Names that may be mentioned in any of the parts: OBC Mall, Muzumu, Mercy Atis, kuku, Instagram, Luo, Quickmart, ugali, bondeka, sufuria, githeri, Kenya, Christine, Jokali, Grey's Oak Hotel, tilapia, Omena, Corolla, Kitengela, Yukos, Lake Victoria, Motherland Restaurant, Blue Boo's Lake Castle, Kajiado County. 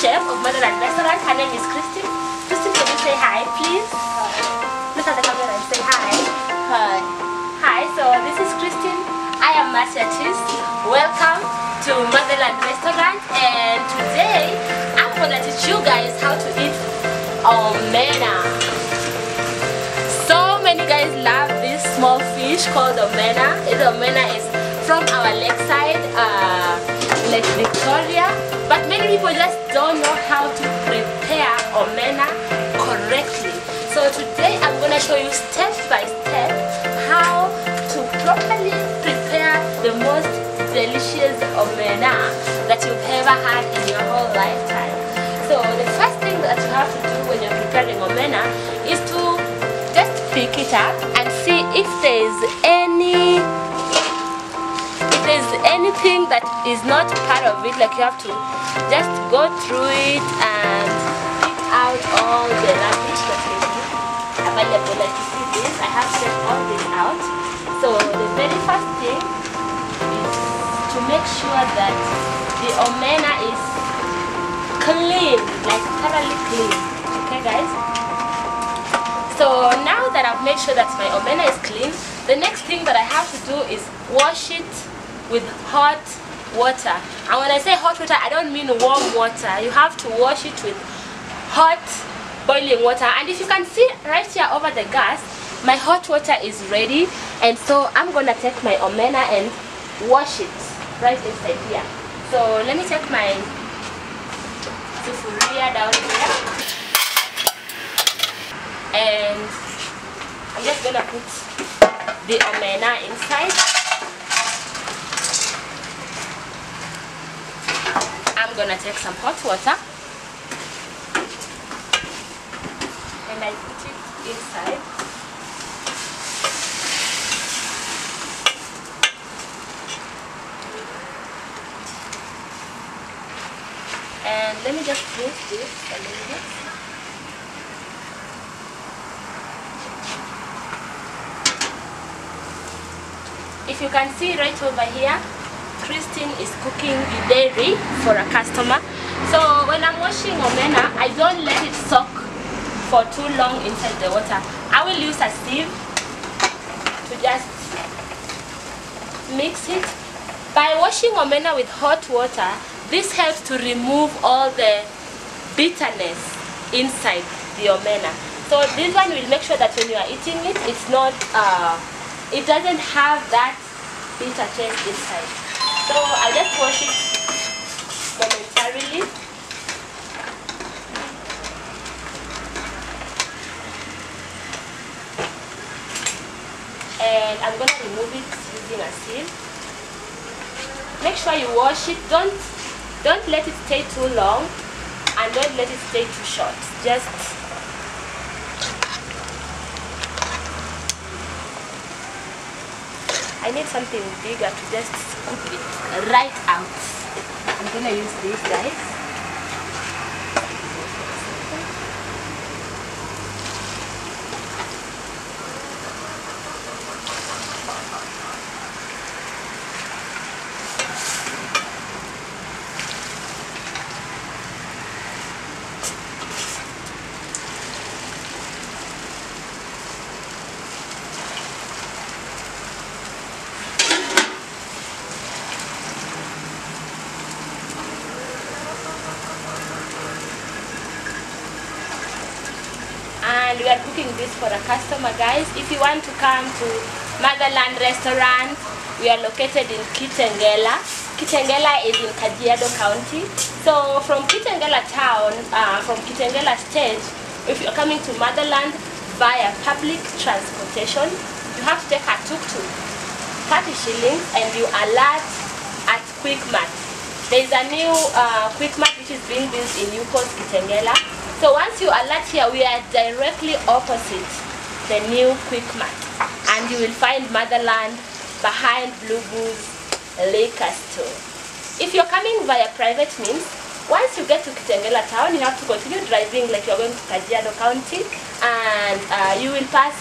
chef of Motherland Restaurant. Her name is Christine. Christine, can you say hi, please? Look at the camera and say hi. Hi. Hi, so this is Christine. I am Mercy Atis. Welcome to Motherland Restaurant. And today, I'm going to teach you guys how to eat omena. So many guys love this small fish called omena. The omena is from our lakeside, Lake Victoria, but many people just don't know how to prepare omena correctly. So today I'm going to show you step by step how to properly prepare the most delicious omena that you've ever had in your whole lifetime. So the first thing that you have to do when you're preparing omena is to just pick it up and see if there's any anything that is not part of it. Like, you have to just go through it and pick out all the rubbish that is available. Like, you see this, I have set all this out. So the very first thing is to make sure that the omena is clean, like thoroughly clean. Okay guys, so now that I've made sure that my omena is clean, the next thing that I have to do is wash it with hot water. And when I say hot water, I don't mean warm water. You have to wash it with hot boiling water. And if you can see right here over the gas, my hot water is ready. And so I'm gonna take my omena and wash it right inside here. So let me take my sufuria down here. And I'm just gonna put the omena inside. I'm gonna take some hot water and I put it inside. And let me just move this a little bit. If you can see right over here, Christine is cooking githeri for a customer. So when I'm washing omena, I don't let it soak for too long inside the water. I will use a sieve to just mix it. By washing omena with hot water, this helps to remove all the bitterness inside the omena. So this one will make sure that when you are eating it, it's not, it doesn't have that bitter taste inside. So I'll just wash it momentarily. And I'm going to remove it using a sieve. Make sure you wash it. Don't let it stay too long and don't let it stay too short. Just I need something bigger to just scoop it right out. I'm gonna use this, guys. We are cooking this for a customer, guys. If you want to come to Motherland Restaurant, we are located in Kitengela. Kitengela is in Kajiado County. So from Kitengela town, from Kitengela stage, if you're coming to Motherland via public transportation, you have to take a tuk-tuk, 30 shillings, and you are lodged at Quickmart. There is a new Quickmart which is being built in Yukos, Kitengela. So once you alert here, we are directly opposite the new Quickmart, and you will find Motherland behind Blue Boo's Lake Castle. If you're coming via private means, once you get to Kitengela town, you have to continue driving like you're going to Kajiado County, and you will pass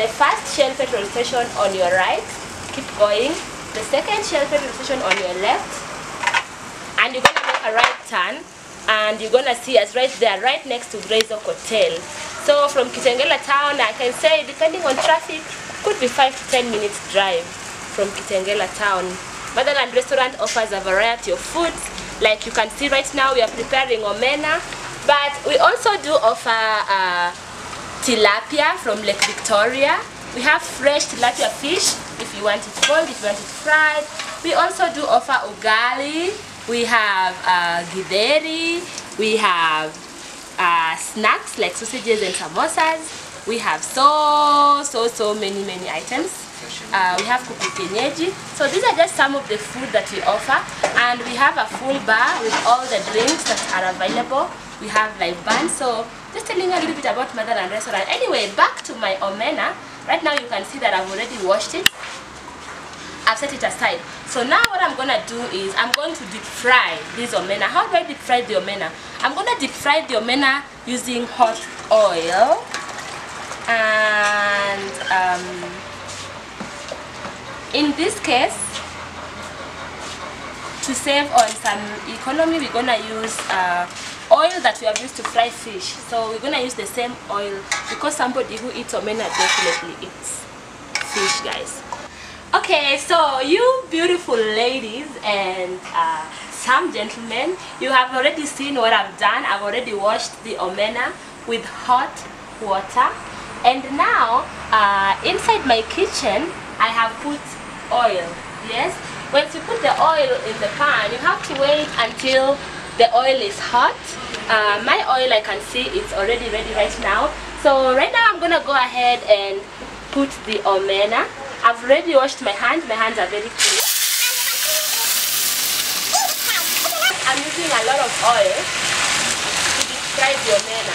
the first Shell petrol station on your right, keep going, the second Shell petrol station on your left, and you're going to make a right turn and you're gonna see us right there, right next to Grey's Oak Hotel. So from Kitengela town, I can say, depending on traffic, could be 5 to 10 minutes drive from Kitengela town. Motherland Restaurant offers a variety of foods. Like you can see right now, we are preparing omena, but we also do offer tilapia from Lake Victoria. We have fresh tilapia fish, if you want it boiled, if you want it fried. We also do offer ugali, we have githeri, we have snacks like sausages and samosas. We have so many items. We have kuku kienyeji. So these are just some of the food that we offer, and we have a full bar with all the drinks that are available. We have live bands. So just telling a little bit about Motherland Restaurant. Anyway, back to my omena. Right now you can see that I've already washed it. I've set it aside. So now what I'm gonna do is I'm going to deep fry this omena. How do I deep fry the omena? I'm gonna deep fry the omena using hot oil and in this case, to save on some economy, we're gonna use oil that we have used to fry fish. So we're gonna use the same oil because somebody who eats omena definitely eats fish, guys. Okay, so you beautiful ladies and some gentlemen, you have already seen what I've done. I've already washed the omena with hot water, and now inside my kitchen, I have put oil. Yes, once you put the oil in the pan, you have to wait until the oil is hot. My oil, I can see it's already ready right now. So right now I'm gonna go ahead and put the omena. I've already washed my hands. My hands are very clean. I'm using a lot of oil to deep fry the omena.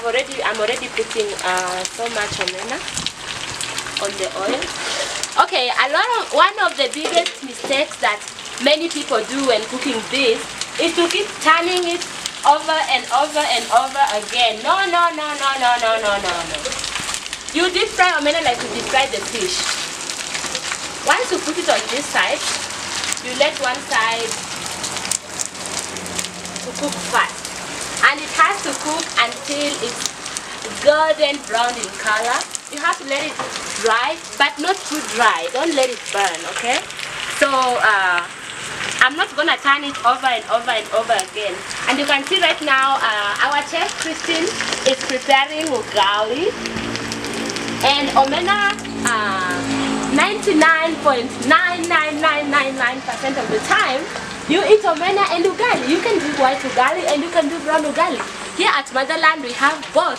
I'm already putting so much omena on the oil. Okay, one of the biggest mistakes that many people do when cooking this is to keep turning it over and over and over again. No. You deep fry omena like you deep fry the fish. Once you put it on this side, you let one side to cook fast. And it has to cook until it's golden brown in color. You have to let it dry, but not too dry. Don't let it burn, okay? So I'm not gonna turn it over and over and over again. And you can see right now our chef Christine is preparing ugali and omena. 99.99999% of the time, you eat omena and ugali. You can do white ugali and you can do brown ugali. Here at Motherland, we have both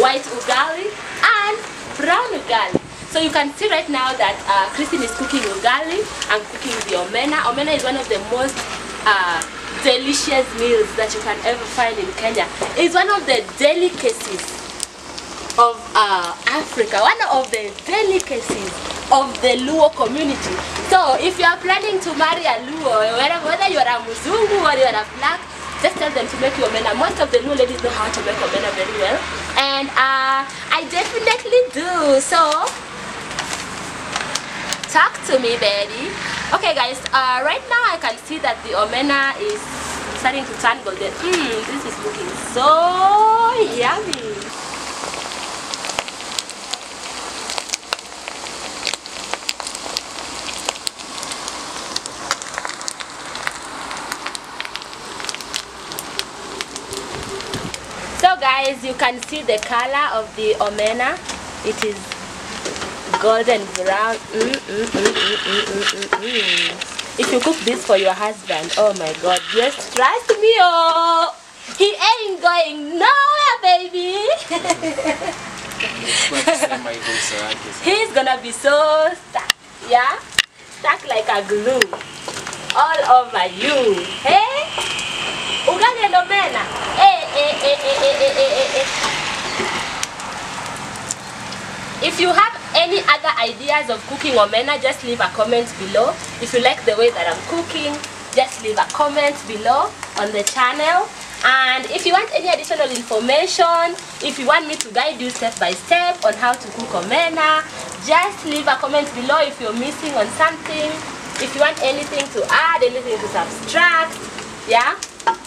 white ugali and brown ugali. So you can see right now that Christine is cooking ugali. I'm cooking the omena. Omena is one of the most delicious meals that you can ever find in Kenya. It's one of the delicacies of Africa, one of the delicacies of the Luo community. So if you are planning to marry a Luo, whether you are a Muzumu or you are a black, just tell them to make your omena. Most of the Luo ladies know how to make omena very well, and I definitely do. So talk to me, baby. Okay, guys, right now I can see that the omena is starting to turn golden. This is looking so yummy. Guys, you can see the color of the omena. It is golden brown. If you cook this for your husband, oh my God, just trust me, oh, he ain't going nowhere, baby. He's gonna be so stuck, yeah, stuck like a glue, all over you. Hey, ugali and omena. Hey. If you have any other ideas of cooking omena, just leave a comment below. If you like the way that I'm cooking, just leave a comment below on the channel. And if you want any additional information, if you want me to guide you step by step on how to cook omena, just leave a comment below if you're missing on something, if you want anything to add, anything to subtract, yeah.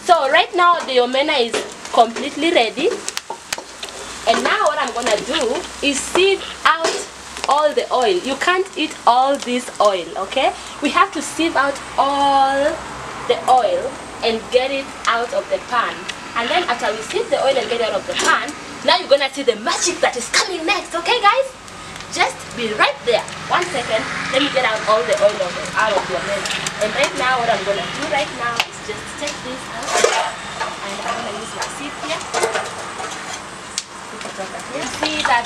So right now the omena is completely ready. And now what I'm gonna do is sieve out all the oil. You can't eat all this oil, okay? We have to sieve out all the oil and get it out of the pan. And then after we sieve the oil and get it out of the pan, now you're gonna see the magic that is coming next, okay guys? Just be right there. 1 second, let me get out all the oil out of the omena. And right now, what I'm gonna do right now is just take this out, and I'm gonna use my sieve here. You see that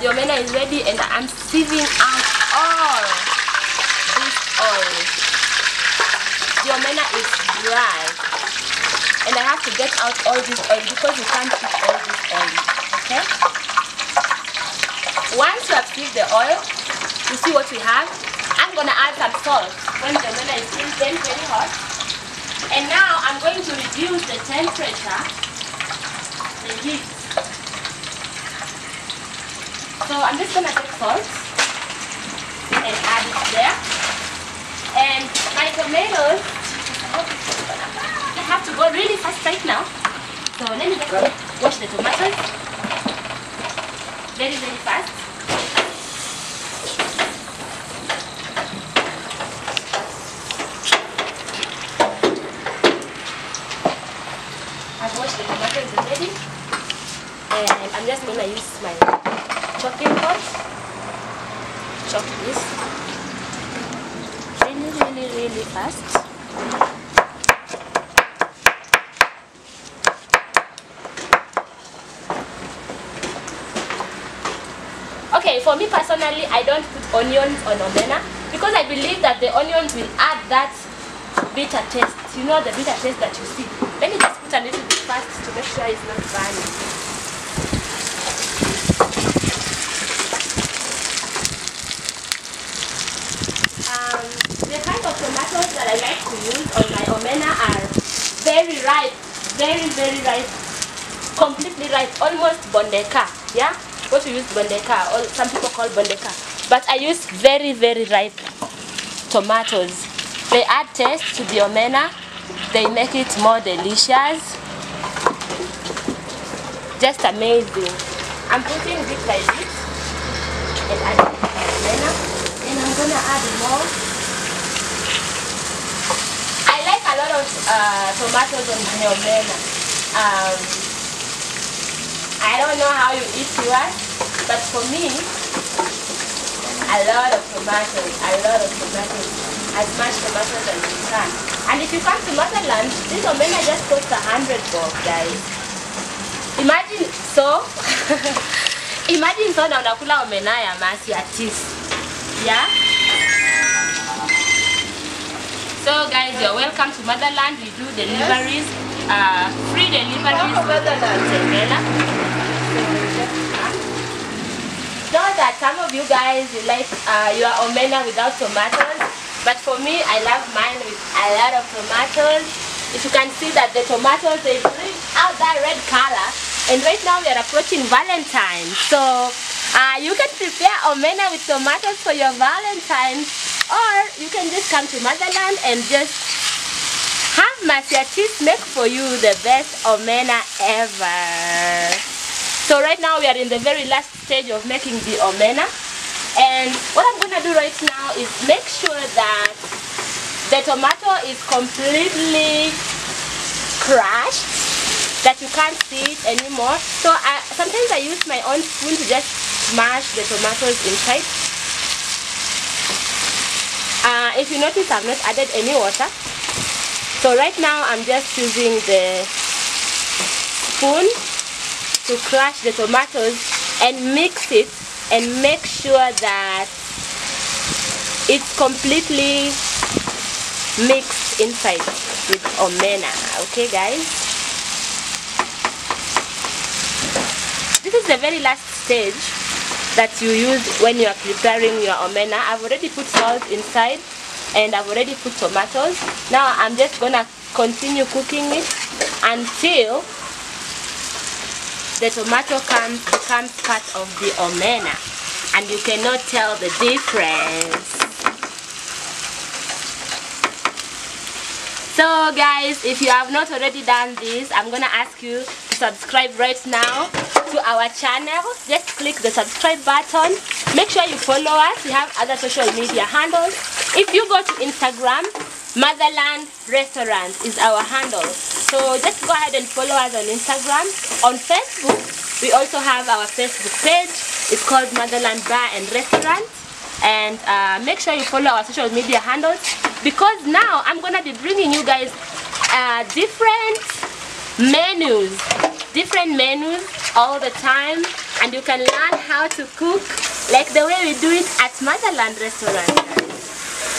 the omena is ready, and I'm sieving out all this oil. The omena is dry, and I have to get out all this oil because you can't eat all this oil, okay? Once you have sieved the oil, you see what we have. I'm going to add some salt when the omena is still very, very hot. And now I'm going to reduce the temperature, the heat. So I'm just going to take salt and add it there. And my tomatoes, I have to go really fast right now. So let me just wash the tomatoes very, very fast. I've washed the tomatoes already. And I'm just going to use my chopping pot. Chop this really fast. Okay, for me personally, I don't put onions on omena because I believe that the onions will add that bitter taste. You know, the bitter taste that you see. Let me just put a little bit fast to make sure it's not burning. That I like to use on my omena are very ripe, very ripe, completely ripe, almost bondeka, yeah? What we use bondeka, or some people call bondeka, but I use very ripe tomatoes. They add taste to the omena, they make it more delicious, just amazing. I'm putting it like this, and adding it to the omena, and I'm gonna add more. A lot of tomatoes on my omena. I don't know how you eat yours, but for me, a lot of tomatoes, as much tomatoes as you can. And if you come to Motherland, this omena just costs 100 bucks, guys. Imagine so, na unakula omena ya Mercy Atis, yeah? So guys, you're welcome to Motherland. We do deliveries, free deliveries to Kitengela. Know that some of you guys, you like your omena without tomatoes, but for me, I love mine with a lot of tomatoes. If you can see that the tomatoes, they bring out that red color. And right now we are approaching Valentine's. So you can prepare omena with tomatoes for your Valentine's. Or you can just come to Motherland and just have Mercy Atis make for you the best omena ever. So right now we are in the very last stage of making the omena. And what I'm going to do right now is make sure that the tomato is completely crushed, that you can't see it anymore. So sometimes I use my own spoon to just smash the tomatoes inside. If you notice, I've not added any water. So right now, I'm just using the spoon to crush the tomatoes and mix it and make sure that it's completely mixed inside with omena. Okay, guys? This is the very last stage that you use when you are preparing your omena. I've already put salt inside and I've already put tomatoes. Now I'm just gonna continue cooking it until the tomato becomes part of the omena, and you cannot tell the difference. So guys, if you have not already done this, I'm gonna ask you to subscribe right now to our channel. Just click the subscribe button. Make sure you follow us. We have other social media handles. If you go to Instagram, Motherland Restaurant is our handle. So just go ahead and follow us on Instagram. On Facebook, we also have our Facebook page. It's called Motherland Bar and Restaurant. And make sure you follow our social media handles, because now I'm gonna be bringing you guys different menus all the time, and you can learn how to cook like the way we do it at Motherland Restaurant.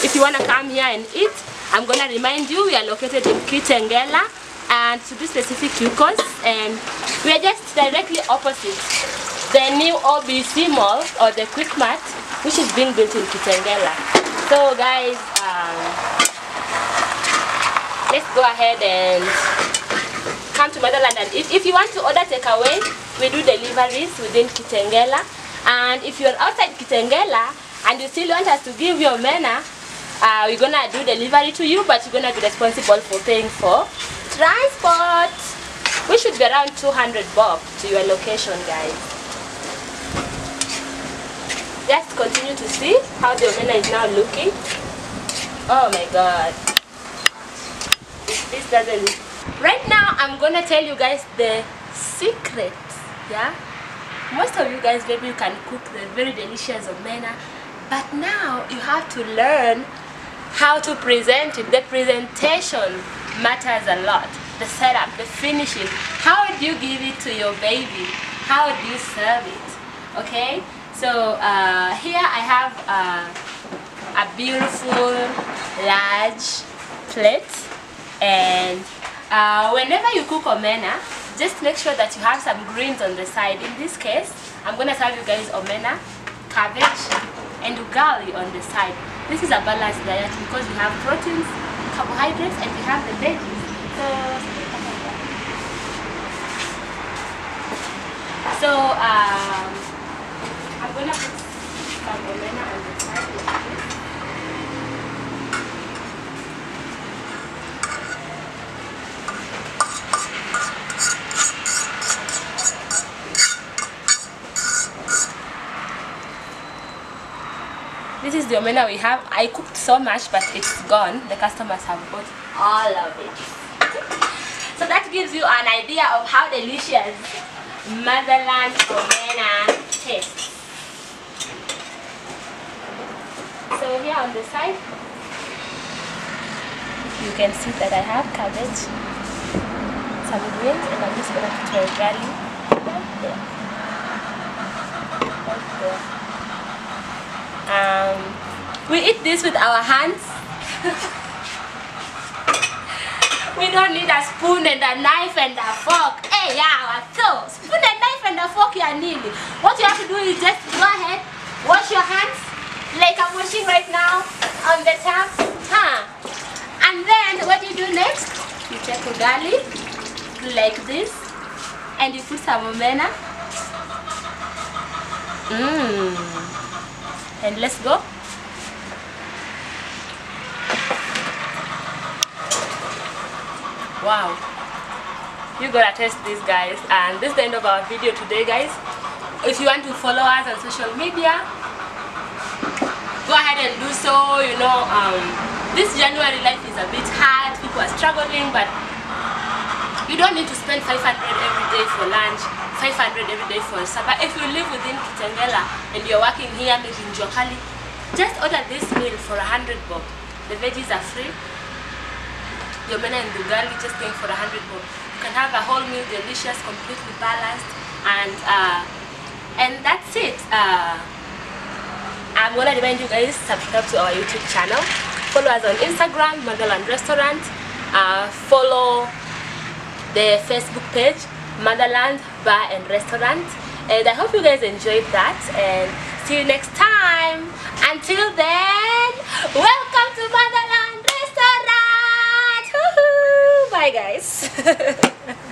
If you want to come here and eat, I'm going to remind you we are located in Kitengela, and to be specific, Yukos, and we are just directly opposite the new OBC Mall or the Quickmart, which is being built in Kitengela. So guys, let's go ahead and come to Motherland and eat. If you want to order takeaway, we do deliveries within Kitengela. And if you're outside Kitengela and you still want us to give you omena, we're gonna do delivery to you, but you're gonna be responsible for paying for transport, which should be around 200 bob to your location, guys. Just continue to see how the omena is now looking. Oh my god, this doesn't look. Right now, I'm gonna tell you guys the secret. Yeah, most of you guys maybe you can cook the very delicious omena, but now you have to learn how to present it. The presentation matters a lot. The setup, the finishing. How do you give it to your baby? How do you serve it? Okay. So here I have a beautiful large plate, and whenever you cook omena, just make sure that you have some greens on the side. In this case, I'm going to serve you guys omena, cabbage, and ugali on the side. This is a balanced diet because we have proteins, carbohydrates, and we have the veggies. So I'm going to put some omena on the side like this. This is the omena we have. I cooked so much, but it's gone. The customers have bought all of it. So that gives you an idea of how delicious Motherland omena tastes. So here on the side, you can see that I have cabbage, some greens, and I'm just going to put my garlic right there. Right there. We eat this with our hands. We don't need a spoon and a knife and a fork. Hey, yeah, so spoon and knife and a fork, you need it. What you have to do is just go ahead, wash your hands like I'm washing right now on the tap, and then what you do next, you take a garlic like this, and you put some omena. And let's go. Wow, you gotta taste this, guys. And this is the end of our video today, guys. If you want to follow us on social media, go ahead and do so. You know, this January life is a bit hard. People are struggling, but you don't need to spend 500 every day for lunch, 500 every day for supper. If you live within Kitengela and you're working here, maybe in Jokali, just order this meal for 100 bob. The veggies are free. The omena and ugali just going for 100 bob. You can have a whole meal, delicious, completely balanced, and that's it. I'm gonna remind you guys, subscribe to our YouTube channel, follow us on Instagram, Motherland Restaurant, follow the Facebook page, Motherland Bar and Restaurant, and I hope you guys enjoyed that, and see you next time. Until then, welcome to Motherland Restaurant. Woohoo! Bye guys.